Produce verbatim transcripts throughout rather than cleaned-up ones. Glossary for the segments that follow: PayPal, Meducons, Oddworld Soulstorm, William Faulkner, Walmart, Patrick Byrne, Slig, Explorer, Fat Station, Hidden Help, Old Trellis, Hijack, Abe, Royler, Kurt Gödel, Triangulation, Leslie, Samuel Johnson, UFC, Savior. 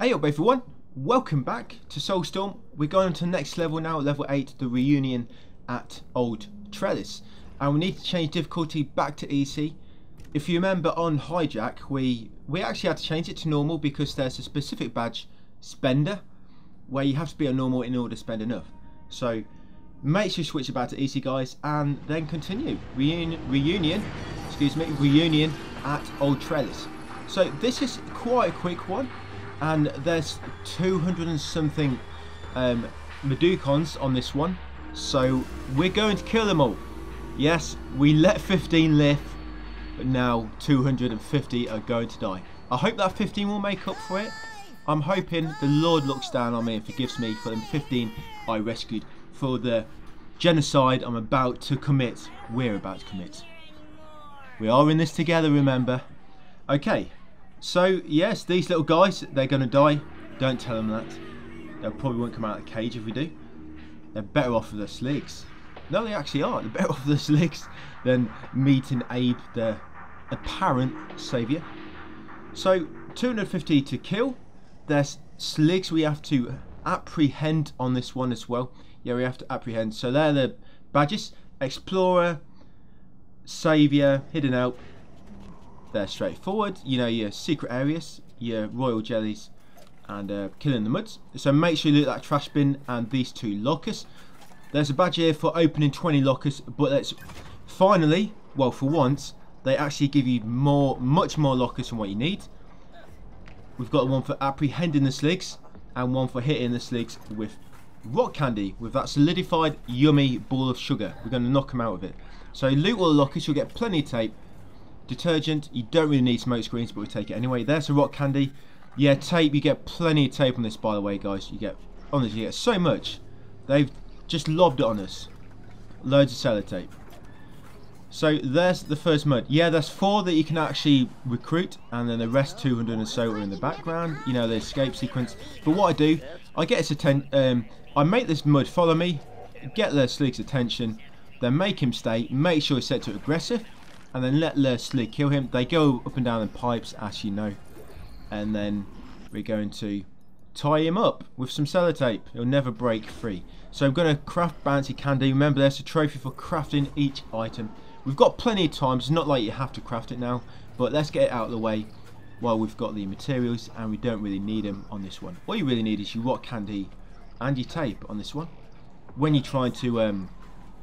Hey up everyone, welcome back to Soulstorm. We're going on to the next level now, level eight, the reunion at Old Trellis. And we need to change difficulty back to easy. If you remember on Hijack, we, we actually had to change it to normal because there's a specific badge, Spender, where you have to be a normal in order to spend enough. So make sure you switch it back to easy guys and then continue. Reunion, reunion, excuse me, reunion at Old Trellis. So this is quite a quick one. And there's two hundred and something um, Meducons on this one, so we're going to kill them all. Yes, we let fifteen live, but now two hundred and fifty are going to die. I hope that fifteen will make up for it. I'm hoping the Lord looks down on me and forgives me for them fifteen I rescued for the genocide I'm about to commit. We're about to commit. We are in this together, remember. Okay. So yes, these little guys, they're going to die. Don't tell them that. They probably won't come out of the cage if we do. They're better off with their sleeves. No, they actually are. They're better off with their sleeves than meeting Abe, their apparent Savior. So two hundred and fifty to kill. There's sleeves we have to apprehend on this one as well. Yeah, we have to apprehend. So they're the badges. Explorer, Savior, Hidden Help. They're straightforward, you know, your secret areas, your royal jellies, and uh, killing the muds. So make sure you loot that trash bin and these two lockers. There's a badge here for opening twenty lockers, but let's finally, well for once, they actually give you more, much more lockers than what you need. We've got one for apprehending the sligs, and one for hitting the sligs with rock candy, with that solidified yummy ball of sugar. We're going to knock them out of it. So loot all the lockers, you'll get plenty of tape. Detergent, you don't really need smoke screens, but we take it anyway. There's a rock candy. Yeah, tape, you get plenty of tape on this, by the way, guys. You get, honestly, you get so much. They've just lobbed it on us. Loads of sellotape. So there's the first mud. Yeah, there's four that you can actually recruit, and then the rest two hundred and so are in the background. You know, the escape sequence. But what I do, I get its attention. Um, I make this mud follow me, get the sleek's attention, then make him stay, make sure he's set to aggressive. And then let Leslie kill him. They go up and down in pipes, as you know. And then we're going to tie him up with some sellotape. He'll never break free. So I'm going to craft bouncy candy. Remember, there's a trophy for crafting each item. We've got plenty of time. It's not like you have to craft it now. But let's get it out of the way while we've got the materials. And we don't really need them on this one. All you really need is your rock candy and your tape on this one. When you're trying to um,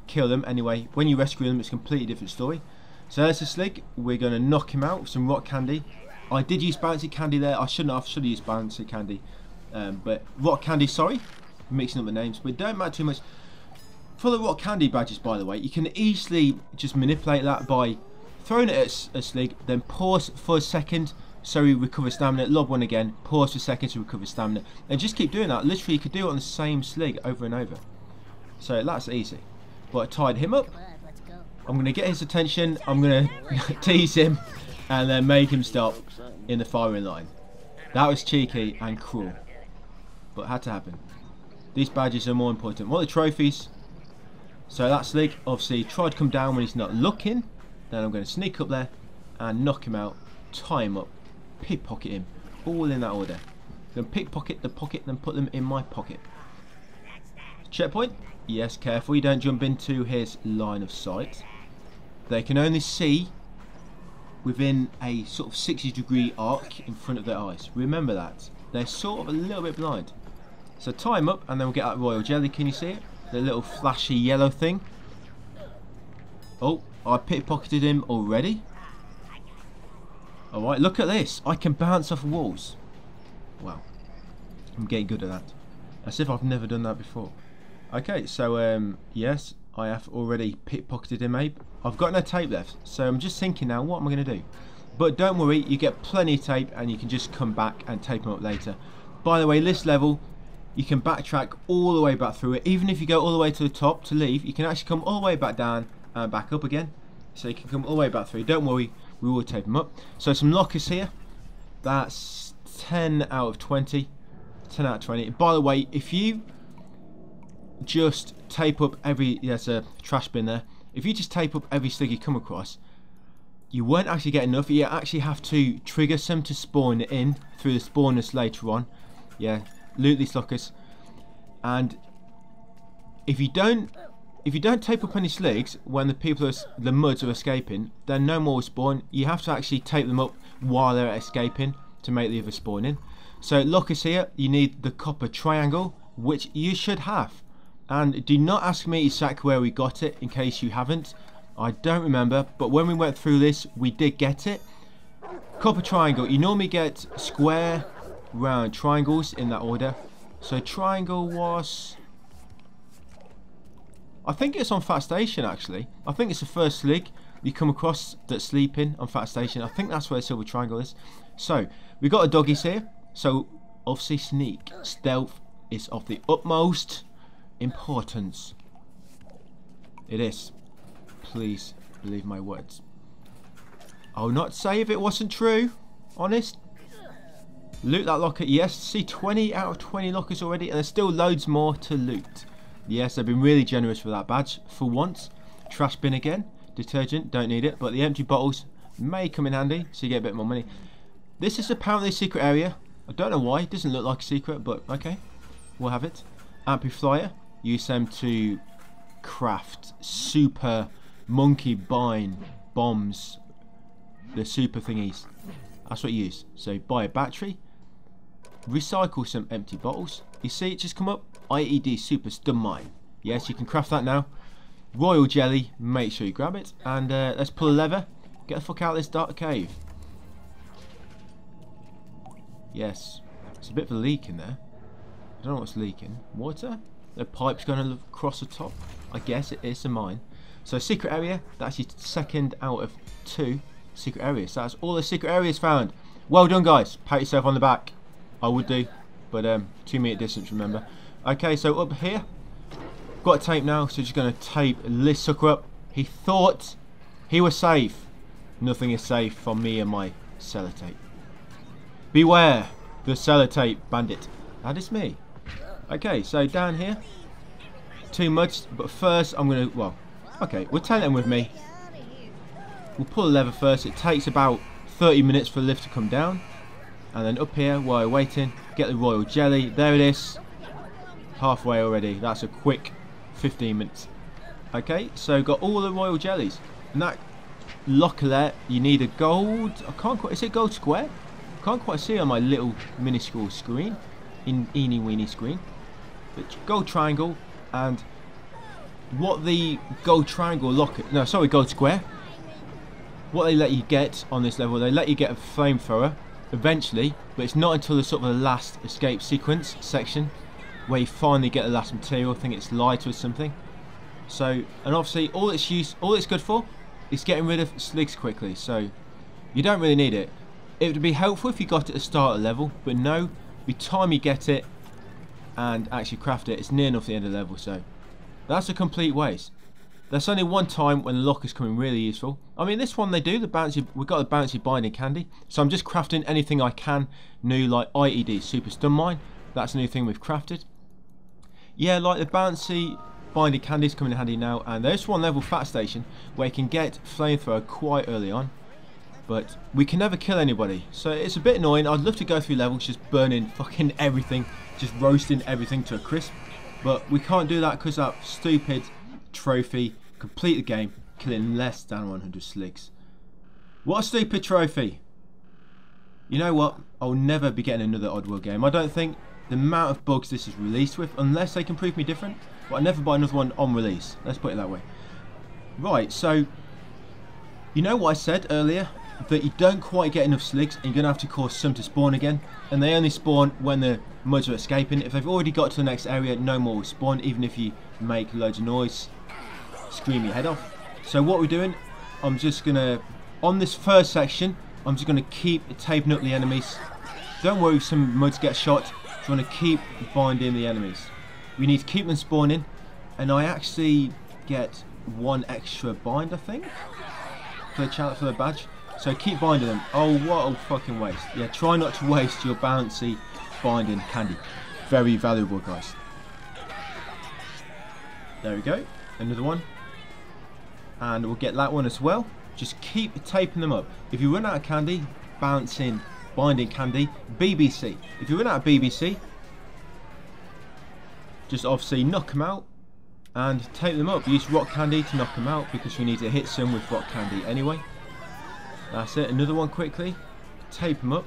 kill them, anyway. When you rescue them, it's a completely different story. So there's the slig, we're going to knock him out with some rock candy. I did use bouncy candy there, I shouldn't have, I should have used bouncy candy. Um, but rock candy, sorry, mixing up the names, but it don't matter too much. For the rock candy badges, by the way, you can easily just manipulate that by throwing it at a slig, then pause for a second so we recover stamina, lob one again, pause for a second to recover stamina. And just keep doing that, literally you could do it on the same slig over and over. So that's easy. But I tied him up. I'm going to get his attention, I'm going to tease him, and then make him stop in the firing line. That was cheeky and cruel, but it had to happen. These badges are more important. What are the trophies? So that slig, obviously, tried to come down when he's not looking. Then I'm going to sneak up there and knock him out, tie him up, pickpocket him, all in that order. Then pickpocket the pocket, then put them in my pocket. Checkpoint? Yes, careful, you don't jump into his line of sight. They can only see within a sort of sixty degree arc in front of their eyes. Remember that. They're sort of a little bit blind. So tie them up and then we'll get that royal jelly. Can you see it? The little flashy yellow thing. Oh, I pickpocketed him already. Alright, look at this. I can bounce off walls. Wow. I'm getting good at that. As if I've never done that before. Okay, so um, yes, I have already pickpocketed him, Abe. I've got no tape left, so I'm just thinking now, what am I going to do? But don't worry, you get plenty of tape and you can just come back and tape him up later. By the way, this level, you can backtrack all the way back through it. Even if you go all the way to the top to leave, you can actually come all the way back down and back up again. So you can come all the way back through. Don't worry, we will tape him up. So some lockers here. That's ten out of twenty. ten out of twenty. By the way, if you just tape up every, there's a trash bin there, if you just tape up every slig you come across, you won't actually get enough. You actually have to trigger some to spawn it in through the spawners later on, Yeah, loot these lockers. And if you don't, if you don't tape up any sligs when the people, are, the muds are escaping, then no more will spawn. You have to actually tape them up while they're escaping to make the other spawn in. So lockers here, you need the copper triangle, which you should have. And do not ask me exactly where we got it, in case you haven't. I don't remember, but when we went through this, we did get it. Copper triangle, you normally get square, round, triangles in that order. So triangle was... I think it's on Fat Station, actually. I think it's the first slig you come across that's sleeping on Fat Station. I think that's where the silver triangle is. So, we got a doggies here. So, obviously sneak, stealth is of the utmost importance. It is. Please believe my words. I'll not say if it wasn't true. Honest. Loot that locker. Yes, see, twenty out of twenty lockers already, and there's still loads more to loot. Yes, they've been really generous with that badge for once. Trash bin again. Detergent, don't need it, but the empty bottles may come in handy, so you get a bit more money. This is apparently a secret area. I don't know why. It doesn't look like a secret, but okay, we'll have it. Amplifier. Use them to craft super monkey bind bombs. The super thingies. That's what you use. So buy a battery. Recycle some empty bottles. You see it just come up. I E D super stun mine. Yes, you can craft that now. Royal jelly. Make sure you grab it. And uh, let's pull a lever. Get the fuck out of this dark cave. Yes. It's a bit of a leak in there. I don't know what's leaking. Water? The pipe's going across the top. I guess it is a mine. So secret area. That's your second out of two secret areas. So that's all the secret areas found. Well done, guys. Pat yourself on the back. I would do. But um, two meter distance, remember. Okay, so up here, got a tape now, so just going to tape this sucker up. He thought he was safe. Nothing is safe from me and my sellotape. Beware the sellotape bandit. That is me. Okay, so down here, two muds, but first I'm going to, well, okay, we'll take them with me. We'll pull the lever first. It takes about thirty minutes for the lift to come down. And then up here, while we're waiting, get the royal jelly. There it is. Halfway already. That's a quick fifteen minutes. Okay, so got all the royal jellies. And that locker there, you need a gold. I can't quite. Is it gold square? I can't quite see on my little minuscule screen, in eeny weeny screen. But gold triangle, and what the gold triangle locker. No, sorry, gold square. What they let you get on this level, they let you get a flamethrower eventually, but it's not until the sort of the last escape sequence section, where you finally get the last material. I think it's light or something. So, and obviously all it's used, all it's good for is getting rid of sligs quickly, so you don't really need it. It would be helpful if you got it at the start of the level, but no, by the time you get it and actually craft it, it's near enough the end of the level, so that's a complete waste. There's only one time when the lockers come in really useful. I mean, this one they do, the bouncy, we've got the bouncy binding candy, so I'm just crafting anything I can new, like I E D, super stun mine, that's a new thing we've crafted. Yeah, like the bouncy binded candies coming in handy now, and there's one level Fat Station where you can get flamethrower quite early on, but we can never kill anybody, so it's a bit annoying. I'd love to go through levels just burning fucking everything, just roasting everything to a crisp, but we can't do that because that stupid trophy, complete the game, killing less than one hundred sligs. What a stupid trophy. You know what, I'll never be getting another Oddworld game, I don't think. The amount of bugs this is released with, unless they can prove me different, but I never buy another one on release. Let's put it that way. Right, so you know what I said earlier, that you don't quite get enough sligs, and you're gonna have to cause some to spawn again, and they only spawn when the muds are escaping. If they've already got to the next area, no more will spawn, even if you make loads of noise, scream your head off. So what we're doing, I'm just gonna, on this first section, I'm just gonna keep taping up the enemies. Don't worry if some muds get shot. We want to keep binding the enemies. We need to keep them spawning, and I actually get one extra bind, I think, for the challenge, for the badge. So keep binding them. Oh, what a fucking waste! Yeah, try not to waste your bouncy binding candy. Very valuable, guys. There we go. Another one, and we'll get that one as well. Just keep taping them up. If you run out of candy, bounce in. Binding candy, B B C. If you run out of B B C, just obviously knock them out and take them up. Use rock candy to knock them out because we need to hit some with rock candy anyway. That's it, another one quickly. Tape them up.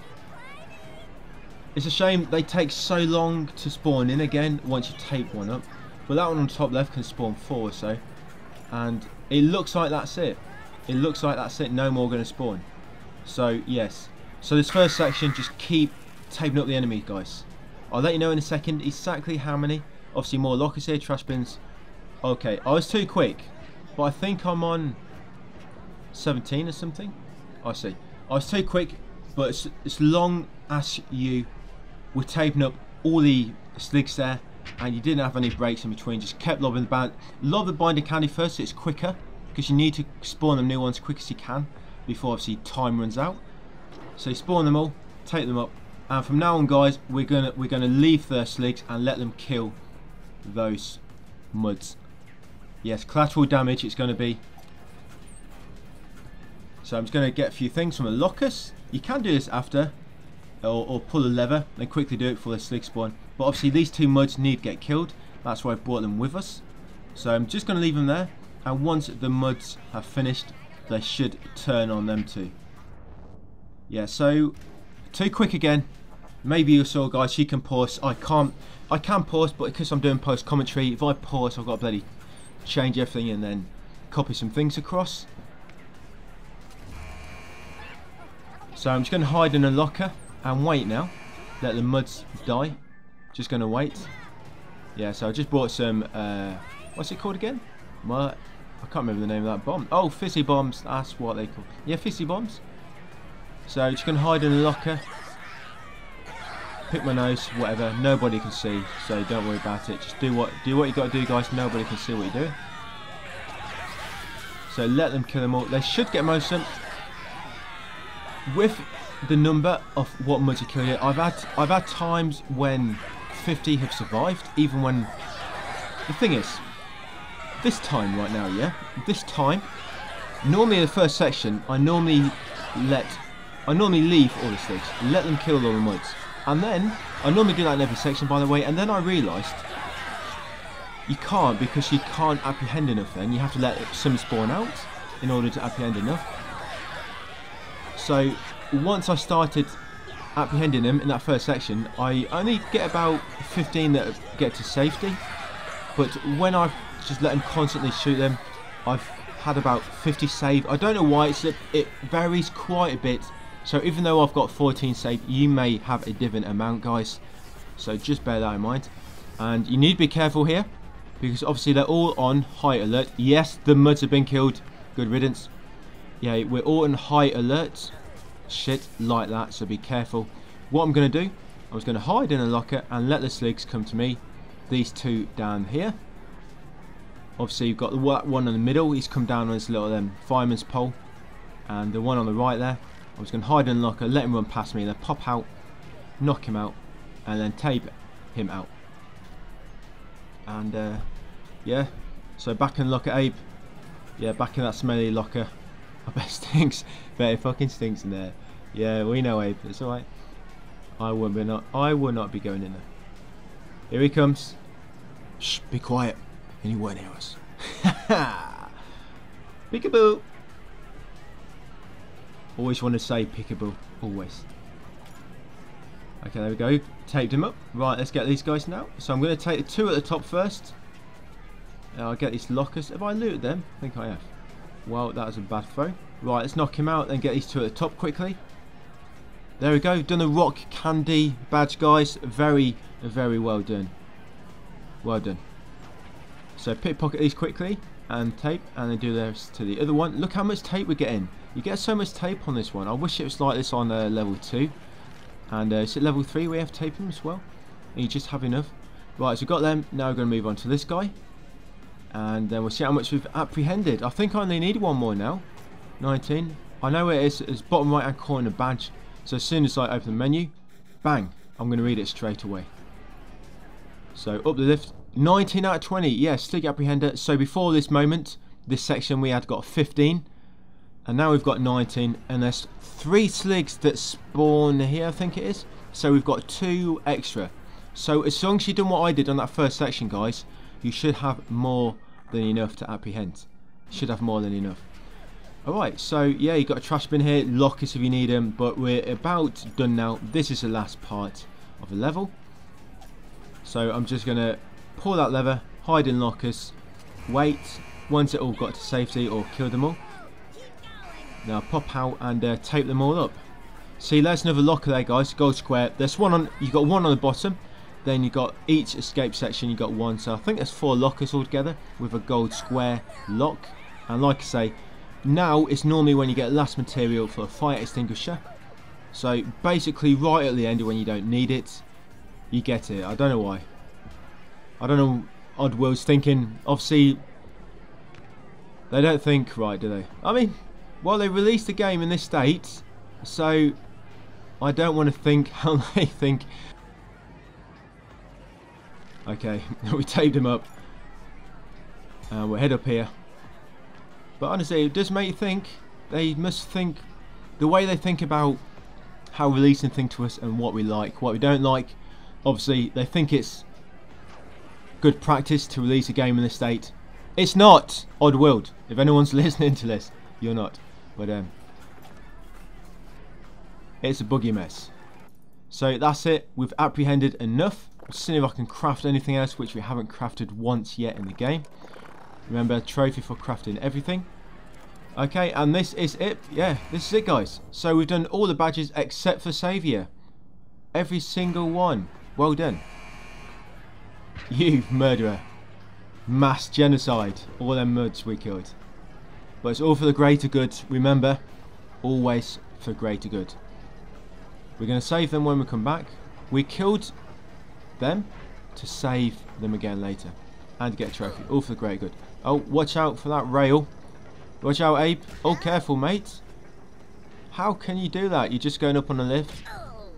It's a shame they take so long to spawn in again once you tape one up. But that one on top left can spawn four or so. And it looks like that's it. It looks like that's it, no more going to spawn. So yes. So this first section, just keep taping up the enemy, guys. I'll let you know in a second exactly how many. Obviously more lockers here, trash bins. Okay, I was too quick. But I think I'm on seventeen or something. I see. I was too quick, but it's, it's long as you were taping up all the sligs there and you didn't have any breaks in between, just kept lobbing the band. Lob the binder candy first, so it's quicker, because you need to spawn the new ones as quick as you can before obviously time runs out. So spawn them all, take them up, and from now on, guys, we're gonna we're gonna leave their sligs and let them kill those muds. Yes, collateral damage it's gonna be. So I'm just gonna get a few things from a locus. You can do this after, or, or pull a lever, then quickly do it before the slig spawn. But obviously these two muds need to get killed. That's why I brought them with us. So I'm just gonna leave them there. And once the muds have finished, they should turn on them too. Yeah, so too quick again. Maybe you saw, guys, she can pause. I can't, I can pause, but because I'm doing post commentary, if I pause, I've got to bloody change everything and then copy some things across. So I'm just gonna hide in a locker and wait now. Let the muds die. Just gonna wait. Yeah, so I just bought some, uh, what's it called again? My, I can't remember the name of that bomb. Oh, fizzy bombs, that's what they call. Yeah, fizzy bombs. So just gonna hide in a locker. Pick my nose, whatever, nobody can see, so don't worry about it. Just do what do what you gotta do, guys, nobody can see what you're doing. So let them kill them all. They should get most of them. With the number of what muds you kill here, I've had I've had times when fifty have survived, even when the thing is, this time right now, yeah, this time, normally in the first section, I normally let, I normally leave all the sligs, let them kill all the muds, and then I normally do that in every section, by the way, and then I realised you can't because you can't apprehend enough. Then you have to let some spawn out in order to apprehend enough. So once I started apprehending them in that first section, I only get about fifteen that get to safety. But when I've just let them constantly shoot them, I've had about fifty save. I don't know why, it's that it varies quite a bit. So even though I've got fourteen save, you may have a different amount, guys. So just bear that in mind. And you need to be careful here, because obviously they're all on high alert. Yes, the muds have been killed. Good riddance. Yeah, we're all on high alert. Shit like that, so be careful. What I'm going to do, I was going to hide in a locker and let the sligs come to me. These two down here. Obviously, you've got the one in the middle. He's come down on his little um, fireman's pole. And the one on the right there. I was going to hide in a locker, let him run past me. Then pop out, knock him out, and then tape him out. And, uh, yeah. So back in the locker, Abe. Yeah, back in that smelly locker. I bet it stinks. Bet it fucking stinks in there. Yeah, we know, Abe. It's alright. I will be not. I will not be going in there. Here he comes. Shh, be quiet. And you won't hear us. Peekaboo. Always want to say peekaboo. Always. Okay, there we go. Taped him up. Right, let's get these guys now. So I'm going to take the two at the top first. And I'll get these lockers. Have I looted them? I think I have. Well, that was a bad throw. Right, let's knock him out and get these two at the top quickly. There we go. Done the rock candy badge, guys. Very, very well done. Well done. So pickpocket these quickly and tape, and then do this to the other one. Look how much tape we're getting. You get so much tape on this one. I wish it was like this on uh, level two. And uh, it's at level three we have taping as well. And you just have enough. Right, so we've got them. Now we're going to move on to this guy. And then we'll see how much we've apprehended. I think I only need one more now. nineteen. I know where it is. It's bottom right hand corner badge. So as soon as I open the menu, bang, I'm going to read it straight away. So up the lift. nineteen out of twenty. Yeah, slig apprehender. So before this moment, this section, we had got fifteen. And now we've got nineteen. And there's three sligs that spawn here, I think it is. So we've got two extra. So as long as you've done what I did on that first section, guys, you should have more than enough to apprehend. Should have more than enough. Alright, so yeah, you've got a trash bin here, lockers if you need them, but we're about done now. This is the last part of the level. So I'm just going to pull that lever, hide in lockers, wait, once it all got to safety or kill them all. Now pop out and uh, tape them all up. See, there's another locker there, guys, gold square. There's one on, you've got one on the bottom, then you've got each escape section, you've got one. So I think there's four lockers altogether with a gold square lock. And like I say, now it's normally when you get last material for a fire extinguisher. So basically right at the end when you don't need it, you get it. I don't know why. I don't know what Oddworld's thinking. Obviously, they don't think right, do they? I mean, well, they released the game in this state, so I don't want to think how they think. Okay, we taped him up. And we'll head up here. But honestly, it does make you think. They must think, the way they think about how releasing things to us and what we like, what we don't like. Obviously, they think it's good practice to release a game in this state. It's not, Oddworld. If anyone's listening to this, you're not. But um, it's a buggy mess. So that's it. We've apprehended enough. I'll see if I can craft anything else which we haven't crafted once yet in the game. Remember, trophy for crafting everything. Okay, and this is it. Yeah, this is it, guys. So we've done all the badges except for Savior. Every single one. Well done. You murderer. Mass genocide. All them muds we killed. But it's all for the greater good. Remember, always for greater good. We're going to save them when we come back. We killed them to save them again later. And get a trophy. All for the greater good. Oh, watch out for that rail. Watch out, Abe. Oh, careful, mate. How can you do that? You're just going up on a lift.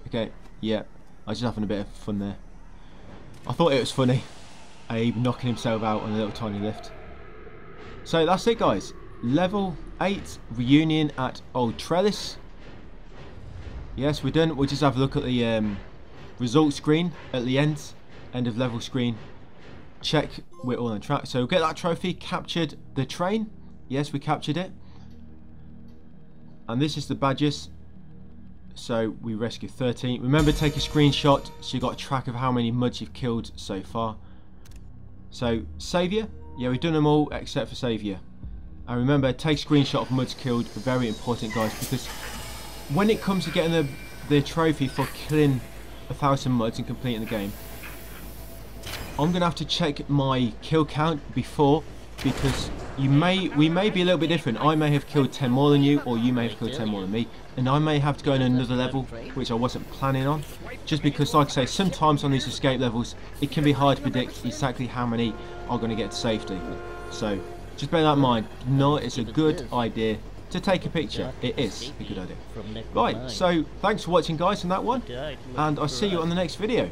Okay, yeah. I was just having a bit of fun there. I thought it was funny. Abe knocking himself out on a little tiny lift. So that's it, guys. Level eight reunion at Old Trellis. Yes, we're done. We'll just have a look at the um, result screen at the end. End of level screen. Check we're all on track. So get that trophy. Captured the train. Yes, we captured it. And this is the badges. So we rescued thirteen. Remember, take a screenshot so you got a track of how many muds you've killed so far. So Savior. Yeah, we've done them all except for Savior. And remember, take screenshot of muds killed. Very important, guys, because when it comes to getting the, the trophy for killing a thousand muds and completing the game, I'm going to have to check my kill count before, because you may, we may be a little bit different. I may have killed ten more than you, or you may have killed ten more than me. And I may have to go in another level, which I wasn't planning on. Just because, like I say, sometimes on these escape levels, it can be hard to predict exactly how many are going to get to safety. So just bear that in mind. No, it's a good idea to take a picture. It is a good idea. Right, so thanks for watching, guys, on that one. And I'll see you on the next video.